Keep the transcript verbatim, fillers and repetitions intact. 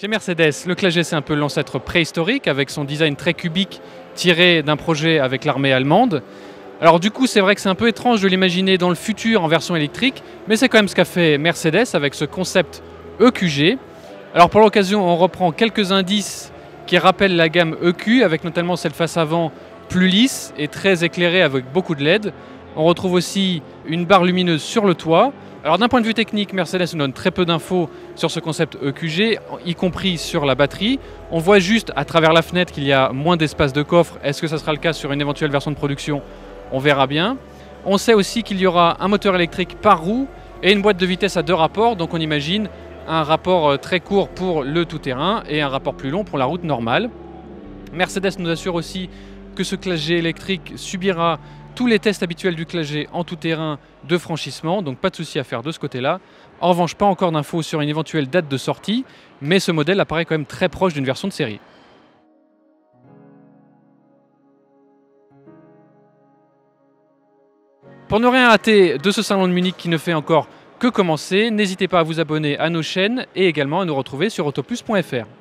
Chez Mercedes, le Classe G, c'est un peu l'ancêtre préhistorique, avec son design très cubique tiré d'un projet avec l'armée allemande. Alors du coup, c'est vrai que c'est un peu étrange de l'imaginer dans le futur en version électrique, mais c'est quand même ce qu'a fait Mercedes avec ce concept E Q G. Alors pour l'occasion, on reprend quelques indices qui rappellent la gamme E Q, avec notamment cette face avant plus lisse et très éclairée avec beaucoup de L E D. On retrouve aussi une barre lumineuse sur le toit. Alors d'un point de vue technique, Mercedes nous donne très peu d'infos sur ce concept E Q G, y compris sur la batterie. On voit juste à travers la fenêtre qu'il y a moins d'espace de coffre. Est-ce que ça sera le cas sur une éventuelle version de production? On verra bien. On sait aussi qu'il y aura un moteur électrique par roue et une boîte de vitesse à deux rapports. Donc on imagine un rapport très court pour le tout-terrain et un rapport plus long pour la route normale. Mercedes nous assure aussi que ce Classe G électrique subira tous les tests habituels du Classe G en tout-terrain de franchissement, donc pas de souci à faire de ce côté-là. En revanche, pas encore d'infos sur une éventuelle date de sortie, mais ce modèle apparaît quand même très proche d'une version de série. Pour ne rien rater de ce salon de Munich qui ne fait encore que commencer, n'hésitez pas à vous abonner à nos chaînes et également à nous retrouver sur autoplus point fr.